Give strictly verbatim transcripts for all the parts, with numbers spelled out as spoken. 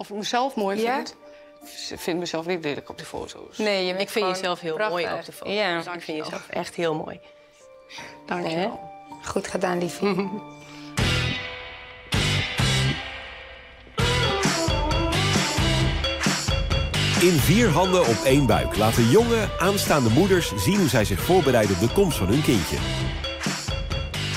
of mezelf mooi vind. Ja? Ik vind mezelf niet lelijk op de foto's. Nee, je ik vind jezelf heel prachtig. mooi op de foto's. Ja. Ik vind jezelf echt heel mooi. Dank je wel. Goed gedaan, liefie. In Vier Handen op één Buik laten jonge, aanstaande moeders zien hoe zij zich voorbereiden op de komst van hun kindje.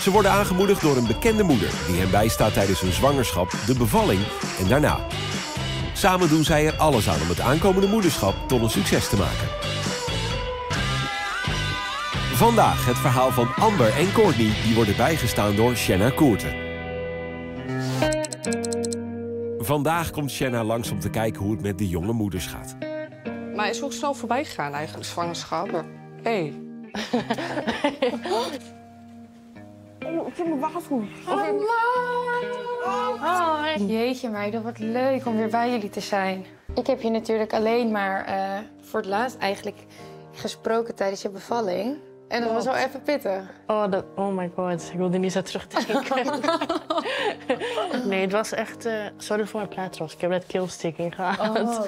Ze worden aangemoedigd door een bekende moeder die hen bijstaat tijdens hun zwangerschap, de bevalling en daarna. Samen doen zij er alles aan om het aankomende moederschap tot een succes te maken. Vandaag het verhaal van Amber en Courtney, die worden bijgestaan door Channah Koerten. Vandaag komt Channah langs om te kijken hoe het met de jonge moeders gaat. Maar is ook snel voorbij gegaan eigenlijk, zwangerschap. Hé. Hey. Oh, ik vind mijn wafel. Hallo! Hoi! Jeetje meiden, wat leuk om weer bij jullie te zijn. Ik heb je natuurlijk alleen maar uh, voor het laatst eigenlijk gesproken tijdens je bevalling. En dat was wel even pittig. Oh, dat, oh my god, ik wilde niet zo terugdenken. Nee, het was echt... Uh, sorry voor mijn plaatros, ik heb net keelsteking gehad. Oh,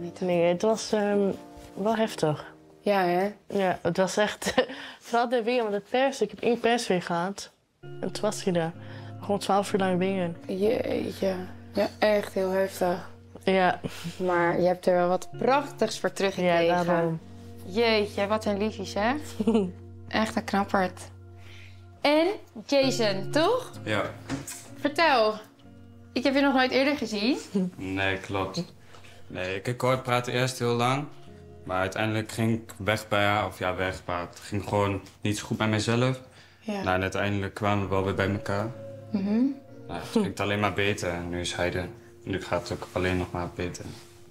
niet nee, het was um, wel heftig. Ja, hè? Ja, het was echt... Vooral de wingen, want het pers, ik heb één perswee gehad. En toen was hij er. Gewoon twaalf uur lang wingen. Jeetje. Ja, echt heel heftig. Ja. Maar je hebt er wel wat prachtigs voor teruggekregen. Ja, daarom. Jeetje, wat een liefjes, hè? Echt een knapperd. En Jason, toch? Ja. Vertel. Ik heb je nog nooit eerder gezien. Nee, klopt. Nee, ik hoorde praten eerst heel lang. Maar uiteindelijk ging ik weg bij haar. Of ja, weg. Maar het ging gewoon niet zo goed bij mezelf. Ja. Nou, en uiteindelijk kwamen we wel weer bij elkaar. Mm-hmm. Nou, het ging alleen maar beter. En nu is hij er. Nu gaat het ook alleen nog maar beter.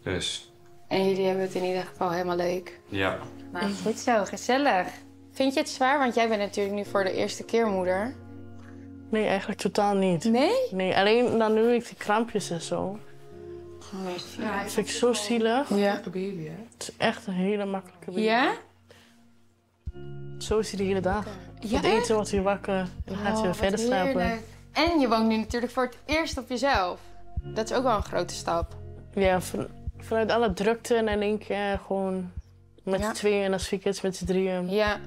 Dus... En jullie hebben het in ieder geval helemaal leuk. Ja. Nou, goed zo, gezellig. Vind je het zwaar? Want jij bent natuurlijk nu voor de eerste keer moeder. Nee, eigenlijk totaal niet. Nee? Nee, alleen dan nu ik die krampjes en zo. Oh, ja, dat vind ik zo zielig. Ja. Het is echt een hele makkelijke baby. Ja? Zo is hij de hele dag. Ja, het eten wordt hij wakker en dan gaat hij weer verder slapen. En je woont nu natuurlijk voor het eerst op jezelf. Dat is ook wel een grote stap. Ja. Vanuit alle drukte en één keer gewoon met ja. tweeën en als vier kids met z'n drieën. Ja.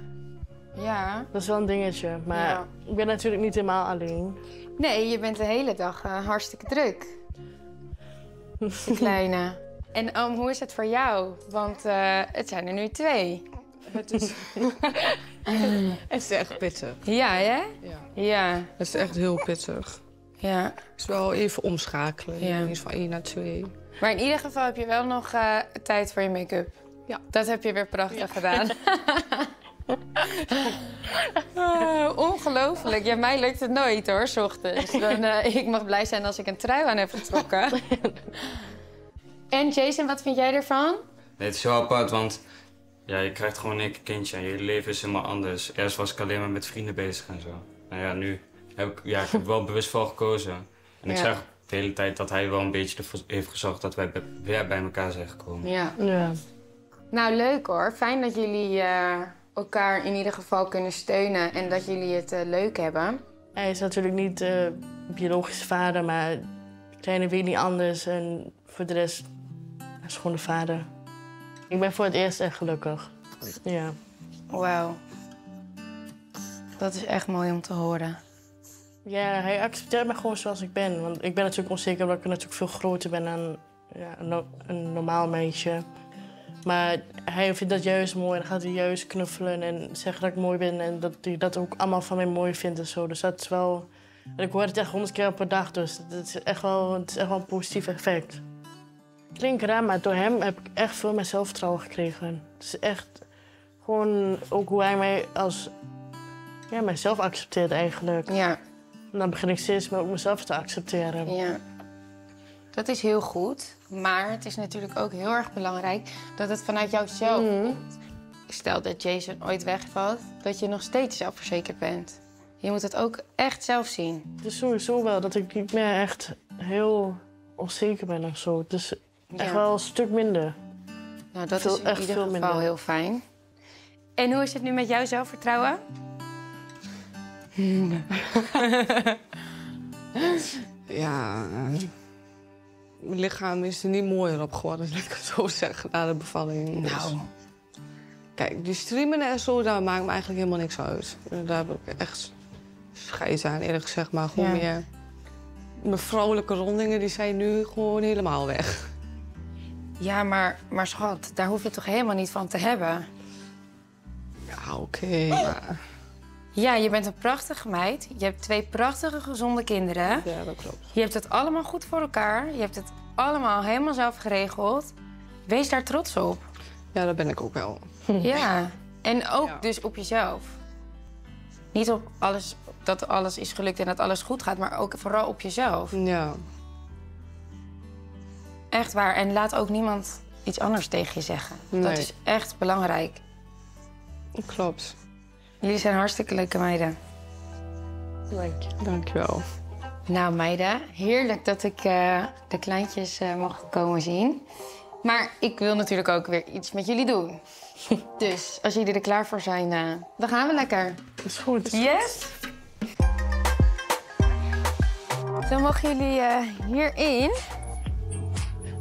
Ja. Dat is wel een dingetje, maar ja. Ik ben natuurlijk niet helemaal alleen. Nee, je bent de hele dag uh, hartstikke druk. De kleine. En oom, hoe is het voor jou? Want uh, het zijn er nu twee. Het is... het is echt pittig. Ja, hè? Ja. Ja. Het is echt heel pittig. Ja. Het is wel even omschakelen, ja. Iets van één naar twee. Maar in ieder geval heb je wel nog uh, tijd voor je make-up. Ja. Dat heb je weer prachtig ja. gedaan. uh, ongelooflijk. Ja, mij lukt het nooit hoor, 's ochtends. Dan, uh, ik mag blij zijn als ik een trui aan heb getrokken. En Jason, wat vind jij ervan? Nee, het is zo apart, want ja, je krijgt gewoon een kindje en je leven is helemaal anders. Eerst was ik alleen maar met vrienden bezig en zo. Nou ja, nu heb ik, ja, ik heb wel bewust voor gekozen. En ik ja. zeg... de hele tijd dat hij wel een beetje ervoor heeft gezorgd dat wij weer bij elkaar zijn gekomen. Ja. ja. Nou, leuk hoor. Fijn dat jullie uh, elkaar in ieder geval kunnen steunen en dat jullie het uh, leuk hebben. Hij is natuurlijk niet uh, biologische vader, maar kleine weet niet anders. En voor de rest, hij is gewoon de vader. Ik ben voor het eerst echt gelukkig. Ja. Wauw. Dat is echt mooi om te horen. Ja, hij accepteert me gewoon zoals ik ben. Want ik ben natuurlijk onzeker omdat ik natuurlijk veel groter ben dan ja, een, no een normaal meisje. Maar hij vindt dat juist mooi en dan gaat hij juist knuffelen en zeggen dat ik mooi ben. En dat hij dat ook allemaal van mij mooi vindt en zo. Dus dat is wel... En ik hoor het echt honderd keer per dag, dus dat is echt wel, het is echt wel een positief effect. Klinkt raar, maar door hem heb ik echt veel meer zelfvertrouwen gekregen. Het is echt gewoon ook hoe hij mij als... Ja, mijzelf accepteert eigenlijk. Ja. En dan begin ik steeds meer ook mezelf te accepteren. Ja. Dat is heel goed. Maar het is natuurlijk ook heel erg belangrijk dat het vanuit jouzelf mm. komt. Stel dat Jason ooit wegvalt, dat je nog steeds zelfverzekerd bent. Je moet het ook echt zelf zien. Dus sowieso wel dat ik niet meer echt heel onzeker ben of zo. Dus echt ja. wel een stuk minder. Nou, dat veel, is in echt ieder veel geval minder. Heel fijn. En hoe is het nu met jouw zelfvertrouwen? Ja, mijn lichaam is er niet mooier op geworden, laat ik het zo zeggen, na de bevalling. Dus. Nou. Kijk, die streamen en zo, daar maakt me eigenlijk helemaal niks uit. Daar heb ik echt schijt aan, eerlijk gezegd. Maar gewoon ja. meer... Mijn vrouwelijke rondingen, die zijn nu gewoon helemaal weg. Ja, maar, maar schat, daar hoef je toch helemaal niet van te hebben? Ja, oké, okay, maar... Ja, je bent een prachtige meid. Je hebt twee prachtige, gezonde kinderen. Ja, dat klopt. Je hebt het allemaal goed voor elkaar. Je hebt het allemaal helemaal zelf geregeld. Wees daar trots op. Ja, dat ben ik ook wel. Ja, en ook ja. dus op jezelf. Niet op alles, dat alles is gelukt en dat alles goed gaat, maar ook vooral op jezelf. Ja. Echt waar. En laat ook niemand iets anders tegen je zeggen. Nee. Dat is echt belangrijk. Klopt. Jullie zijn hartstikke leuke meiden. Dank je. Dank je wel. Nou meiden, heerlijk dat ik uh, de kleintjes uh, mag komen zien. Maar ik wil natuurlijk ook weer iets met jullie doen. Dus als jullie er klaar voor zijn, uh, dan gaan we lekker. Dat is goed. Dat is yes! Goed. Dan mogen jullie uh, hierin.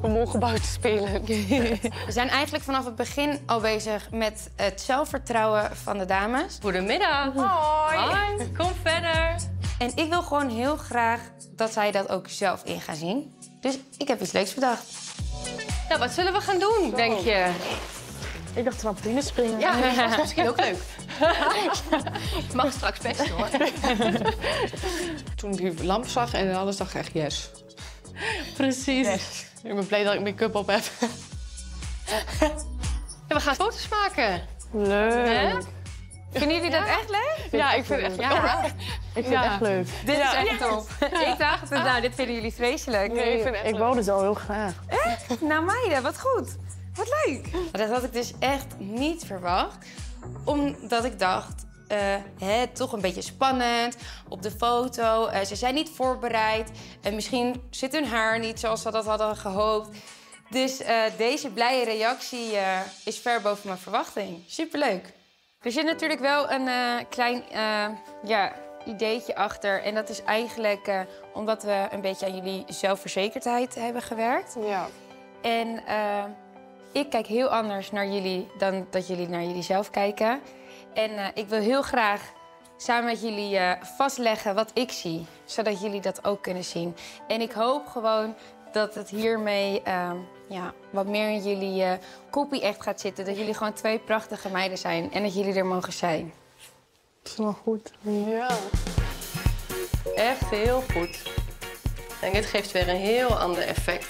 We mogen buiten spelen. We zijn eigenlijk vanaf het begin al bezig met het zelfvertrouwen van de dames. Goedemiddag. Hoi. Hoi. Kom verder. En ik wil gewoon heel graag dat zij dat ook zelf in gaan zien. Dus ik heb iets leuks bedacht. Nou, wat zullen we gaan doen, Zo. denk je? Ik dacht trampoline springen. Ja, dat is misschien ook leuk. Ik mag straks best, hoor. Toen ik die lamp zag en alles, dacht ik echt yes. Precies. Yes. Ik ben blij dat ik make-up op heb. En we gaan foto's maken. Leuk. Hè? Vinden jullie dat ja. echt leuk? Vind ja, ik vind het echt leuk. Ja. Ik vind ja. het echt leuk. Dit ja. is echt top. Ja. Ik dacht, nou, dit vinden jullie vreselijk. Nee, nee, ik vind het echt ik wou dit al heel graag. Echt? Nou meiden, wat goed. Wat leuk. Dat had ik dus echt niet verwacht. Omdat ik dacht, uh, hè, toch een beetje spannend op de foto. Uh, ze zijn niet voorbereid. En misschien zit hun haar niet zoals ze dat hadden gehoopt. Dus uh, deze blije reactie uh, is ver boven mijn verwachting. Superleuk. Er zit natuurlijk wel een uh, klein uh, ja, ideetje achter. En dat is eigenlijk uh, omdat we een beetje aan jullie zelfverzekerdheid hebben gewerkt. Ja. En uh, ik kijk heel anders naar jullie dan dat jullie naar jullie zelf kijken. En uh, ik wil heel graag samen met jullie uh, vastleggen wat ik zie. Zodat jullie dat ook kunnen zien. En ik hoop gewoon dat het hiermee uh, ja, wat meer in jullie uh, koppie echt gaat zitten. Dat jullie gewoon twee prachtige meiden zijn en dat jullie er mogen zijn. Dat is wel goed. Ja. Echt heel goed. En dit geeft weer een heel ander effect.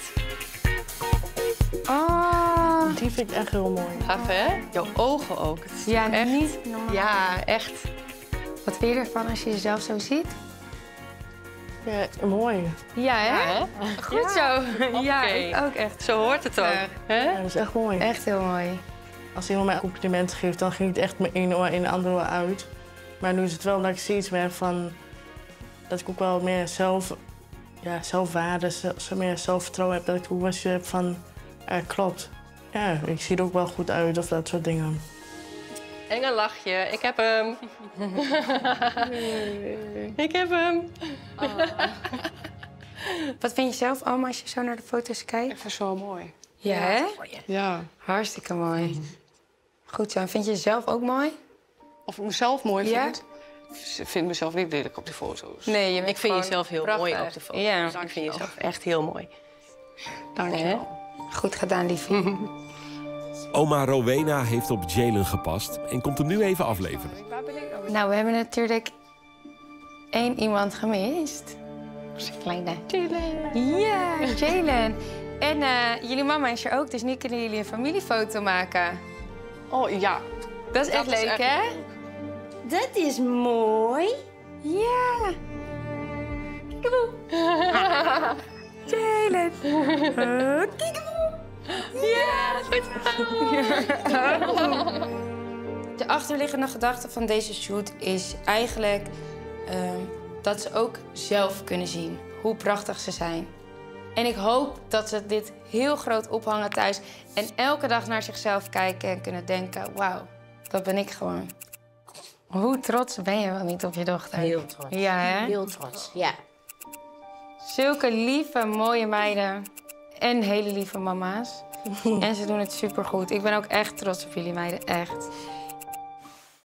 Oh. Die vind ik echt heel mooi. Gaaf, hè? Jouw ogen ook. Ja, echt. Niet normaal. Ja, echt. Wat vind je ervan als je jezelf zo ziet? Ja, mooi. Ja, hè? Ja, hè? Goed ja. zo. Okay. Ja, ik ook echt. Zo hoort het ook. Hè? Ja, dat is echt mooi. Echt heel mooi. Als iemand mij complimenten geeft, dan ging het echt mijn ene oor in de andere oor uit. Maar nu is het wel dat ik steeds meer van... dat ik ook wel meer zelf... ja, zelfwaarde, zelf, meer zelfvertrouwen heb. Dat ik ook wel eens heb van... ja, klopt. Ja, ik zie er ook wel goed uit of dat soort dingen. En een lachje. Ik heb hem. Nee. Ik heb hem. Oh. Wat vind je zelf allemaal als je zo naar de foto's kijkt? Ik vind het zo mooi. Ja, hè? Ja. Ja. Hartstikke mooi. Goed zo. Vind je jezelf ook mooi? Of ik mezelf mooi ja? vind? Ik vind mezelf niet lelijk op de foto's. Nee, je bent ik vind jezelf heel prachtig. mooi op de foto's. Ja. Ik vind jezelf echt heel mooi. Dank je wel. Goed gedaan, liefie. Oma Rowena heeft op Jaylen gepast en komt hem nu even afleveren. Nou, we hebben natuurlijk één iemand gemist. Kleine. Jaylen. Ja, Jaylen. En uh, jullie mama is er ook, dus nu kunnen jullie een familiefoto maken. Oh ja. Dat is echt dat leuk, is echt... hè? Dat is mooi. Ja. Kikeboe. Jaylen. Kikeboe. Ja, goed gedaan! De achterliggende gedachte van deze shoot is eigenlijk uh, dat ze ook zelf kunnen zien hoe prachtig ze zijn. En ik hoop dat ze dit heel groot ophangen thuis en elke dag naar zichzelf kijken en kunnen denken, wauw, dat ben ik gewoon. Hoe trots ben je wel niet op je dochter? Heel trots. Ja, hè? Heel trots, ja. Zulke lieve, mooie meiden. en hele lieve mama's. En ze doen het supergoed. Ik ben ook echt trots op jullie meiden, echt.